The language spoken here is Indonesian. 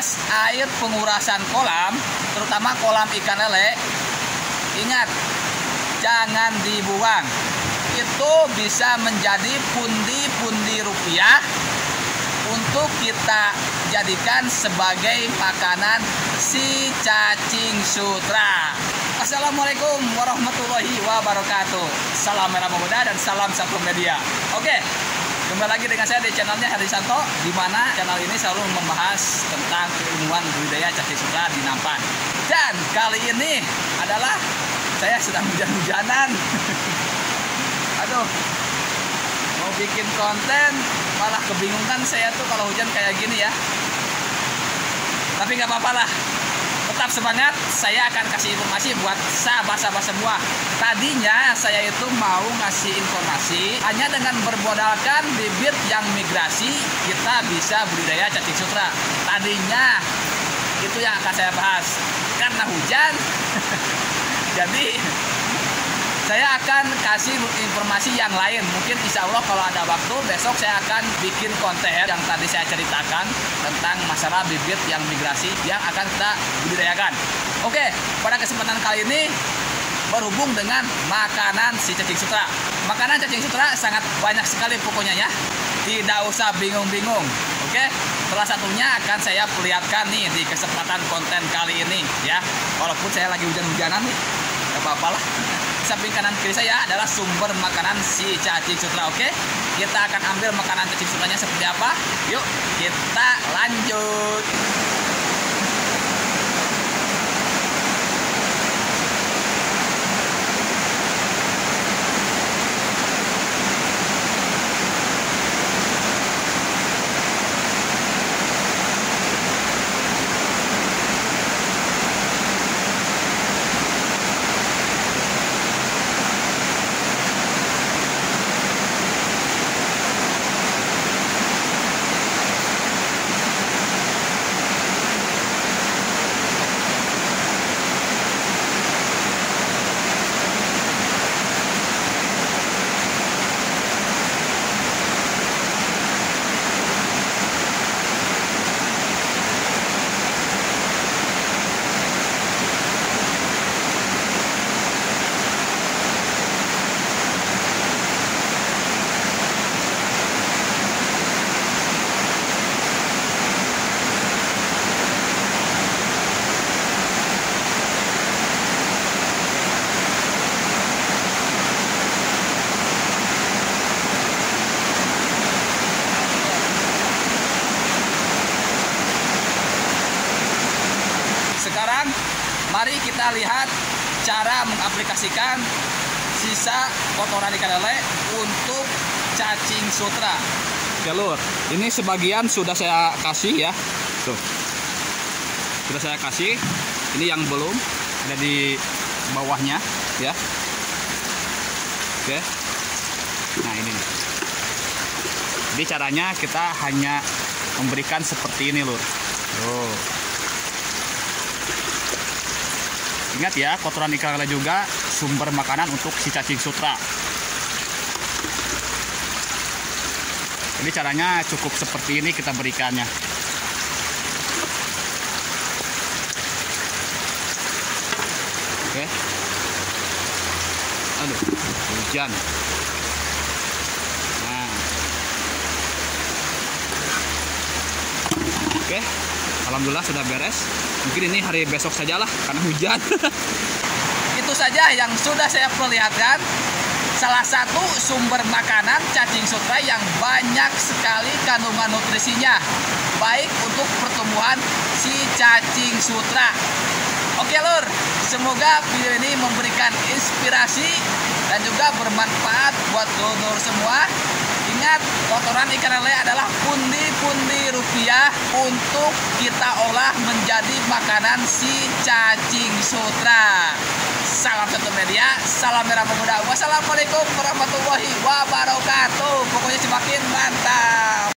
Proses air pengurasan kolam, terutama kolam ikan lele, ingat, jangan dibuang. Itu bisa menjadi pundi-pundi rupiah untuk kita jadikan sebagai makanan si cacing sutra. Assalamualaikum warahmatullahi wabarakatuh. Salam merah muda dan salam satu media. Oke, kembali lagi dengan saya di channelnya Herdi Susanto, di mana channel ini selalu membahas tentang keilmuan budidaya cacing sutra di nampan. Dan kali ini adalah saya sedang hujan-hujanan. Aduh, mau bikin konten malah kebingungan saya tuh kalau hujan kayak gini ya. Tapi nggak apa-apa lah, tetap semangat. Saya akan kasih informasi buat sahabat-sahabat semua. Tadinya saya itu mau ngasih informasi hanya dengan bermodalkan bibit yang migrasi kita bisa budidaya cacing sutra. Tadinya itu yang akan saya bahas. Karena hujan jadi saya akan kasih informasi yang lain. Mungkin insya Allah kalau ada waktu, besok saya akan bikin konten yang tadi saya ceritakan tentang masalah bibit yang migrasi yang akan kita budidayakan. Oke, pada kesempatan kali ini berhubung dengan makanan si cacing sutra. Makanan cacing sutra sangat banyak sekali pokoknya ya. Tidak usah bingung-bingung. Oke, salah satunya akan saya perlihatkan nih di kesempatan konten kali ini ya. Walaupun saya lagi hujan-hujanan nih, gak apa-apa lah. Samping kanan kiri saya adalah sumber makanan si cacing sutra. Oke, kita akan ambil makanan cacing sutranya seperti apa. Yuk, kita lanjut. Sekarang mari kita lihat cara mengaplikasikan sisa kotoran ikan lele untuk cacing sutra. Oke Lur, ini sebagian sudah saya kasih ya. Tuh, sudah saya kasih. Ini yang belum ada di bawahnya ya. Oke, nah ini nih. Jadi caranya kita hanya memberikan seperti ini Lur. Tuh. Ingat ya, kotoran ikan lele juga sumber makanan untuk si cacing sutra. Jadi caranya cukup seperti ini kita berikannya. Oke. Aduh, hujan. Nah. Oke. Alhamdulillah sudah beres. Mungkin ini hari besok sajalah karena hujan. Itu saja yang sudah saya perlihatkan. Salah satu sumber makanan cacing sutra yang banyak sekali kandungan nutrisinya, baik untuk pertumbuhan si cacing sutra. Oke Lur, semoga video ini memberikan inspirasi dan juga bermanfaat buat Lur semua. Ingat, kotoran ikan lele adalah pundi-pundi rupiah untuk kita olah menjadi makanan si cacing sutra. Salam satu media, salam merah pemuda. Wassalamualaikum warahmatullahi wabarakatuh. Pokoknya semakin mantap.